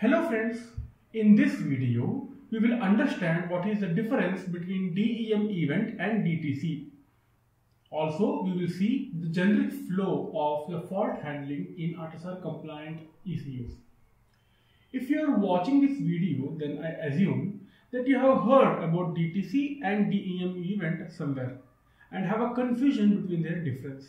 Hello friends, in this video we will understand what is the difference between DEM event and DTC. Also we will see the generic flow of the fault handling in AUTOSAR compliant ECUs. If you are watching this video, then I assume that you have heard about DTC and DEM event somewhere and have a confusion between their difference.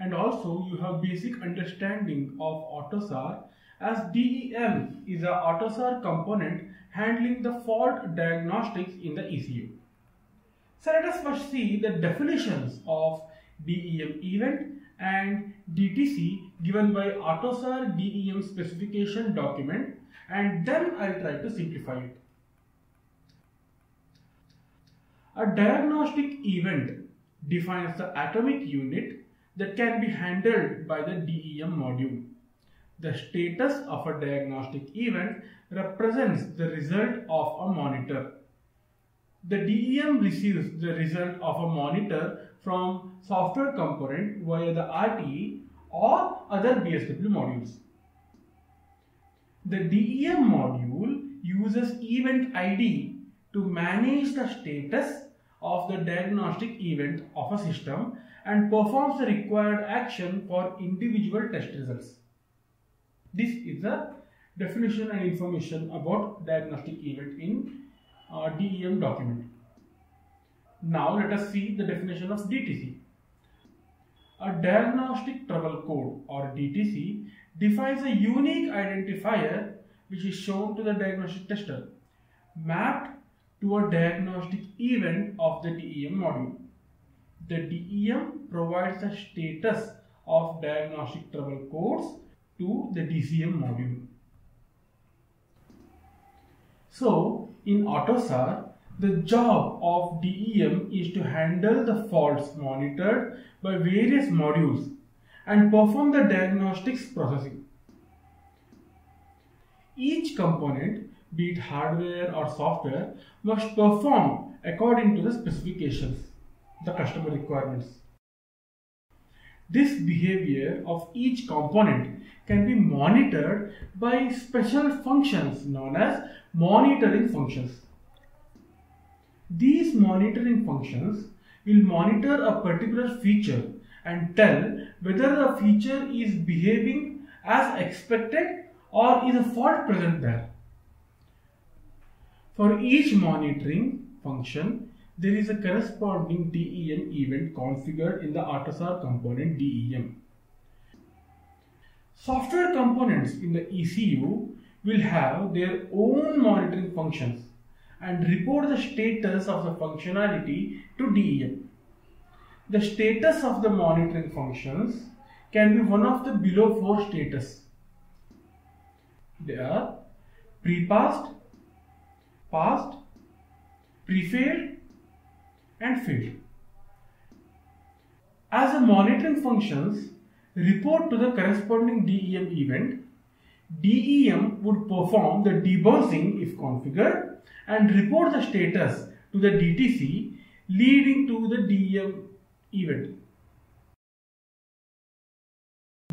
And also you have basic understanding of AUTOSAR, as DEM is an AUTOSAR component handling the fault diagnostics in the ECU. So let us first see the definitions of DEM event and DTC given by AUTOSAR DEM specification document, and then I will try to simplify it. A diagnostic event defines the atomic unit that can be handled by the DEM module. The status of a diagnostic event represents the result of a monitor. The DEM receives the result of a monitor from software component via the RTE or other BSW modules. The DEM module uses event ID to manage the status of the diagnostic event of a system and performs the required action for individual test results. This is the definition and information about diagnostic event in DEM document. Now let us see the definition of DTC. A diagnostic trouble code or DTC defines a unique identifier which is shown to the diagnostic tester, mapped to a diagnostic event of the DEM module. The DEM provides the status of diagnostic trouble codes to the DCM module. So in AUTOSAR, the job of DEM is to handle the faults monitored by various modules and perform the diagnostics processing. Each component, be it hardware or software, must perform according to the specifications, the customer requirements. This behavior of each component can be monitored by special functions known as monitoring functions. These monitoring functions will monitor a particular feature and tell whether the feature is behaving as expected or is a fault present there. For each monitoring function, there is a corresponding DEM event configured in the AUTOSAR component DEM. Software components in the ECU will have their own monitoring functions and report the status of the functionality to DEM. The status of the monitoring functions can be one of the below four status. They are pre-passed, passed, pre-failed, and failed. As the monitoring functions report to the corresponding DEM event, DEM would perform the debouncing if configured and report the status to the DTC, leading to the DEM event.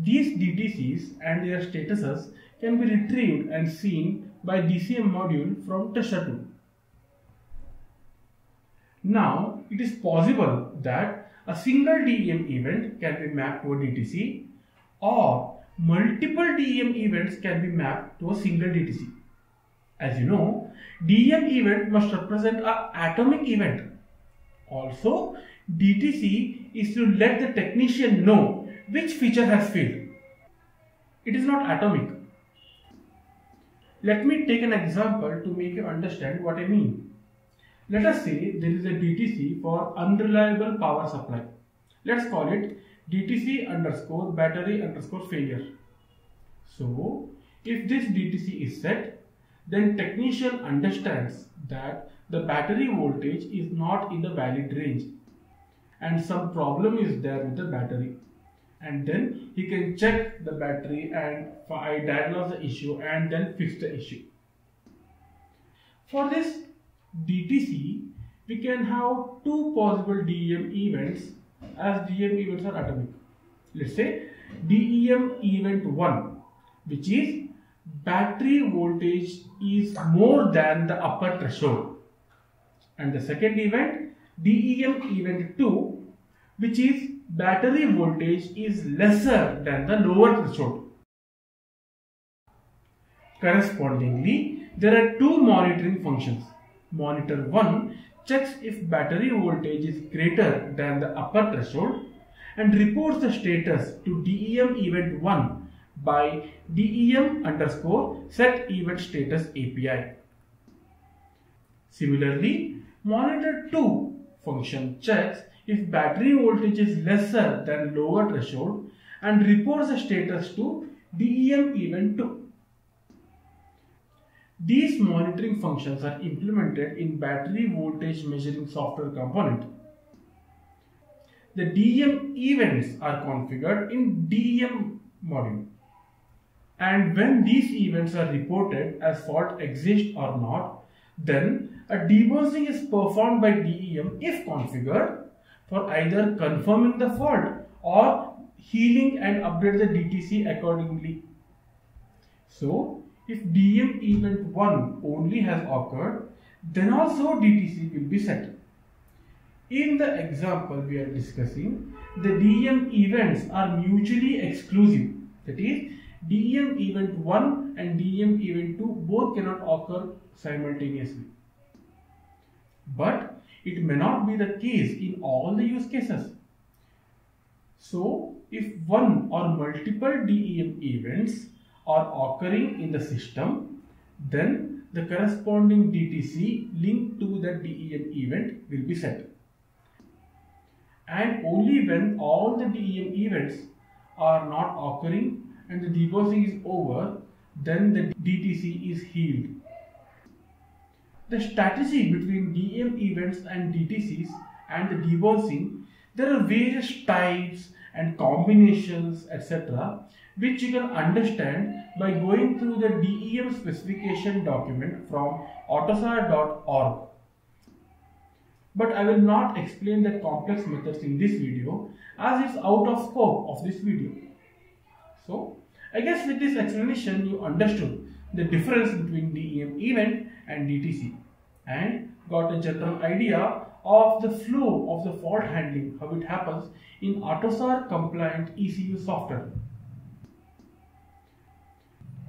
These DTCs and their statuses can be retrieved and seen by DCM module from tester 2. Now, it is possible that a single DEM event can be mapped to a DTC or multiple DEM events can be mapped to a single DTC. As you know, DEM event must represent an atomic event. Also, DTC is to let the technician know which feature has failed. It is not atomic. Let me take an example to make you understand what I mean. Let us say there is a DTC for unreliable power supply. Let's call it DTC_battery_failure. So, if this DTC is set, then technician understands that the battery voltage is not in the valid range and some problem is there with the battery. And then he can check the battery and diagnose the issue and then fix the issue. For this DTC, we can have two possible DEM events, as DEM events are atomic. Let's say DEM event 1, which is battery voltage is more than the upper threshold. And the second event, DEM event 2, which is battery voltage is lesser than the lower threshold. Correspondingly, there are two monitoring functions. Monitor 1 checks if battery voltage is greater than the upper threshold and reports the status to DEM event 1 by DEM_setEventStatus API. Similarly, monitor 2 function checks if battery voltage is lesser than lower threshold and reports the status to DEM event 2. These monitoring functions are implemented in battery voltage measuring software component. The DEM events are configured in DEM module. And when these events are reported as fault exists or not, then a debouncing is performed by DEM if configured for either confirming the fault or healing and update the DTC accordingly. So, if DEM event 1 only has occurred, then also DTC will be set. In the example we are discussing, the DEM events are mutually exclusive. That is, DEM event 1 and DEM event 2 both cannot occur simultaneously. But it may not be the case in all the use cases. So, if one or multiple DEM events are occurring in the system, then the corresponding DTC linked to the DEM event will be set. And only when all the DEM events are not occurring and the debouncing is over, then the DTC is healed. The strategy between DEM events and DTCs and the debouncing, there are various types and combinations, etc., which you can understand by going through the DEM specification document from autosar.org. But I will not explain the complex methods in this video as it's out of scope of this video. So, I guess with this explanation you understood the difference between DEM event and DTC and got a general idea of the flow of the fault handling, how it happens in AUTOSAR compliant ECU software.